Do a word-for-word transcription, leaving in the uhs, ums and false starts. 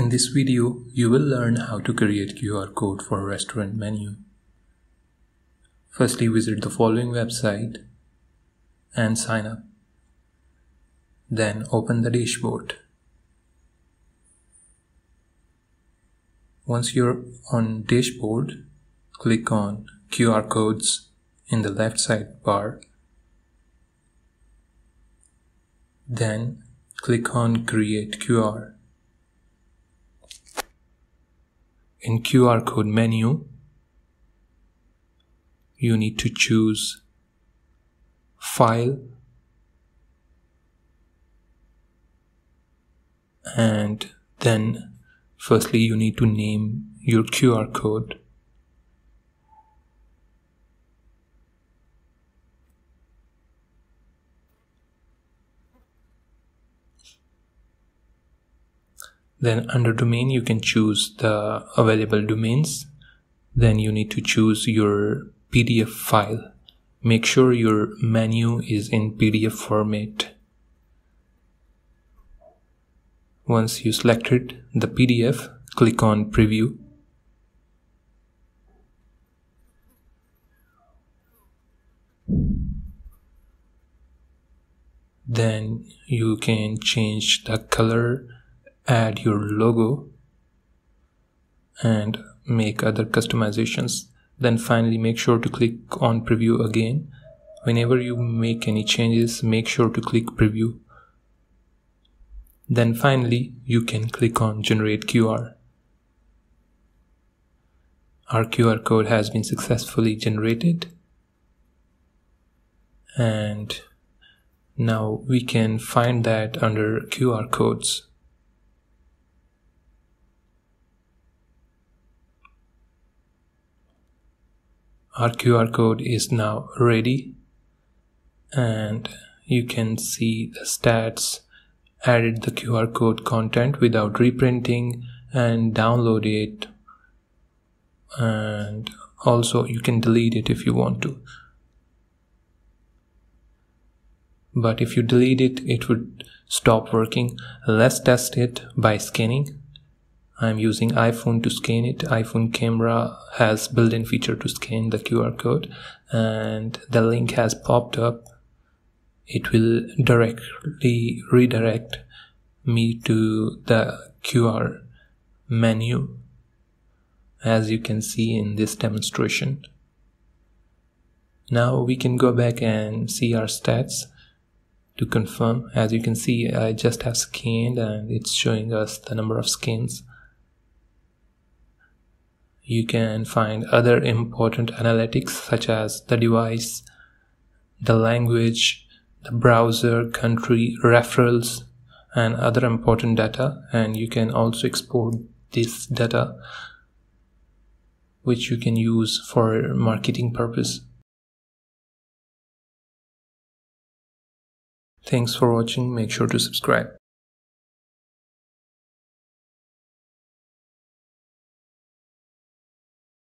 In this video, you will learn how to create Q R code for a restaurant menu. Firstly, visit the following website and sign up. Then open the dashboard. Once you're on dashboard, click on Q R codes in the left side bar. Then click on Create Q R. In Q R code menu, you need to choose File and then firstly you need to name your Q R code. Then under domain, you can choose the available domains. Then you need to choose your P D F file. Make sure your menu is in P D F format. Once you selected the P D F, click on preview. Then you can change the color, add your logo and make other customizations. Then finally make sure to click on preview again. Whenever you make any changes, make sure to click preview. Then finally you can click on generate Q R. Our Q R code has been successfully generated, and now we can find that under Q R codes. Our Q R code is now ready, and you can see the stats, added the Q R code content without reprinting and download it, and also you can delete it if you want to. But if you delete it, it would stop working. Let's test it by scanning. I'm using iPhone to scan it. iPhone camera has built-in feature to scan the Q R code, and the link has popped up. It will directly redirect me to the Q R menu, as you can see in this demonstration. Now we can go back and see our stats to confirm. As you can see, I just have scanned and it's showing us the number of scans. You can find other important analytics such as the device, the language, the browser, country, referrals, and other important data. And you can also export this data, which you can use for marketing purpose. Thanks for watching. Make sure to subscribe.